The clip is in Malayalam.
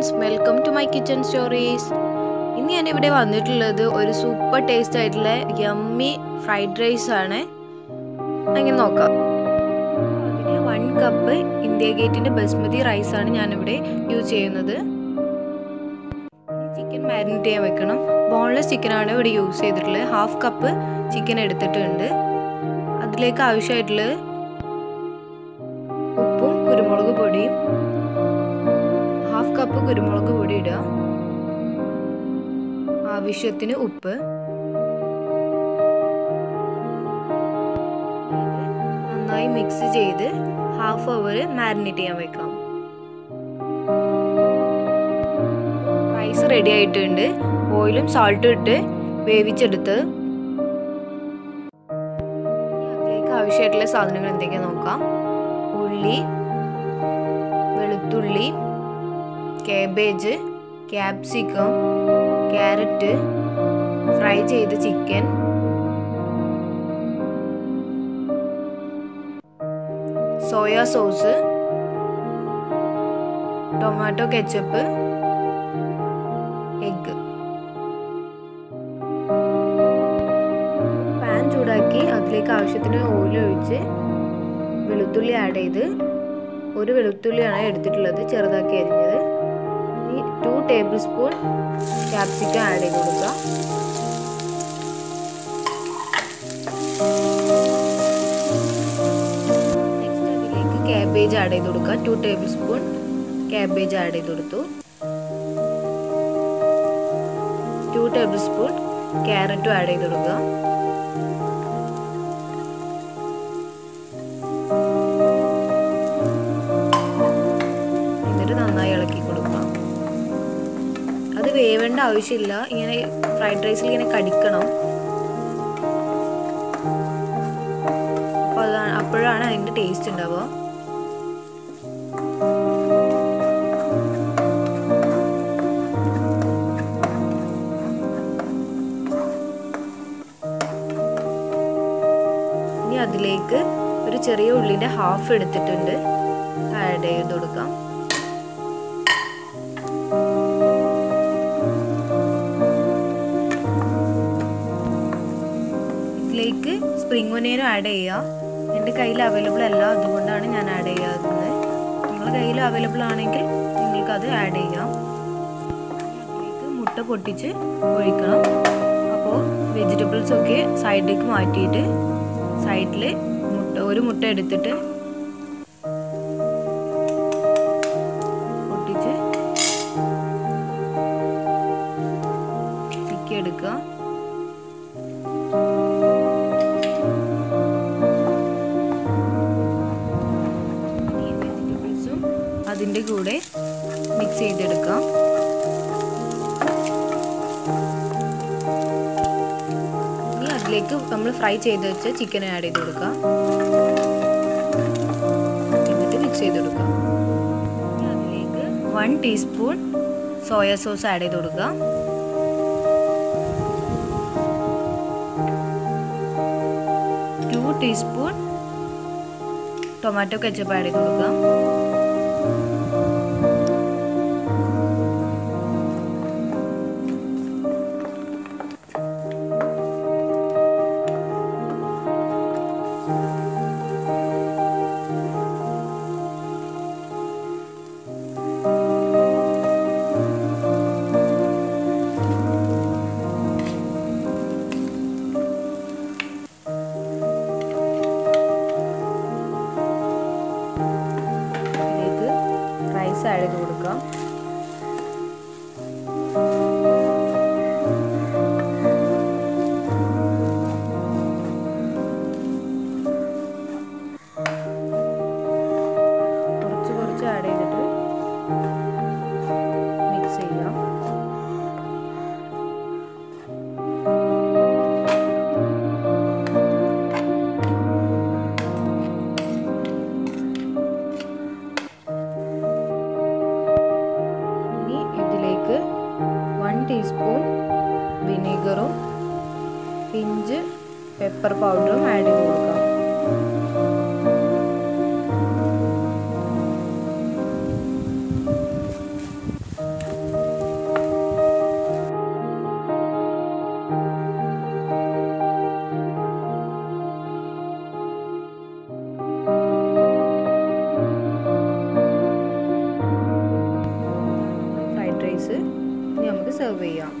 friends, welcome to my kitchen stories. Inni yan ivide vannittulladu oru super taste aayittulla yummy fried rice aanu. Ange nokka. Adile 1 cup India Gate inde basmati rice aanu njan ivide use cheyyunnathu. Chicken marinate cheyan vekkanam. Boneless chicken aanu ivide use cheyittullu. Half cup chicken edutittundu. Adilekku avashyamaayittulla uppum kurumulagu podiyum half cup kurumulagu podi idda avashyathinu uppu nannayi mix cheythu half hour marinate cheyan vekkam rice ready aayittundu oil um salt ittu vevicheduthu adilekku avashyathilla sadhanangal endekka nokkam ulli velutulli cabbage capsicum carrot fry cheytha chicken soya sauce tomato ketchup egg pan chudaki adilekku avashyamathinu oil ഒഴിച്ച് വെളുത്തുള്ളി ആഡ് ചെയ്ത് ഒരു വെളുത്തുള്ളിയാണ് എടുത്തിട്ടുള്ളത് ചെറുതാക്കി അരിഞ്ഞത് ഈ 2 ടേബിൾ സ്പൂൺ കാപ്സിക്കം ആഡ് ചെയ്ത് കൊടുക്കുക നെക്സ്റ്റ് അതിലേക്ക് കാബേജ് ആഡ് ചെയ്ത് കൊടുക്കുക 2 ടേബിൾ സ്പൂൺ കാബേജ് ആഡ് ചെയ്ത് കൊടുത്തു 2 ടേബിൾ സ്പൂൺ കാരറ്റും ആഡ് ചെയ്ത് കൊടുക്കുക വേവേണ്ട ആവശ്യമില്ല ഇങ്ങനെ ഫ്രൈഡ് റൈസിൽ ഇങ്ങനെ കടിക്കണം അപ്പോഴാണ് അതിന്റെ ടേസ്റ്റ് ഉണ്ടാവുക ഇനി അതിലേക്ക് ഒരു ചെറിയ ഉള്ളിന്റെ ഹാഫ് എടുത്തിട്ടുണ്ട് ആഡ് ചെയ്ത് കൊടുക്കാം സ്പ്രിംഗ് ഒനിയനും ആഡ് ചെയ്യുക എൻ്റെ കയ്യിൽ അവൈലബിൾ അല്ല അതുകൊണ്ടാണ് ഞാൻ ആഡ് ചെയ്യാത്തത് നിങ്ങളുടെ കയ്യിൽ അവൈലബിൾ ആണെങ്കിൽ നിങ്ങൾക്കത് ആഡ് ചെയ്യാം അതിലേക്ക് മുട്ട പൊട്ടിച്ച് ഒഴിക്കണം അപ്പോൾ വെജിറ്റബിൾസ് ഒക്കെ സൈഡിലേക്ക് മാറ്റിയിട്ട് സൈഡിൽ ഒരു മുട്ട എടുത്തിട്ട് പൊട്ടിച്ച് ചിക്കി എടുക്കുക അതിൻ്റെ കൂടെ മിക്സ് ചെയ്തെടുക്കാം ഇനി അതിലേക്ക് നമ്മൾ ഫ്രൈ ചെയ്ത് വെച്ച ചിക്കൻ ആഡ് ചെയ്ത് കൊടുക്കാം എന്നിട്ട് മിക്സ് ചെയ്തെടുക്കാം ഇനി അതിലേക്ക് 1 ടീസ്പൂൺ സോയ സോസ് ആഡ് ചെയ്ത് കൊടുക്കാം two teaspoon tomato ketchup add ചെയ്ത് കൊടുക്കാം 1 ടീസ്പൂൺ വിനീഗറും പിഞ്ച് പെപ്പർ പൗഡറും ആഡ് ചെയ്ത് കൊടുക്കാം Surveyor.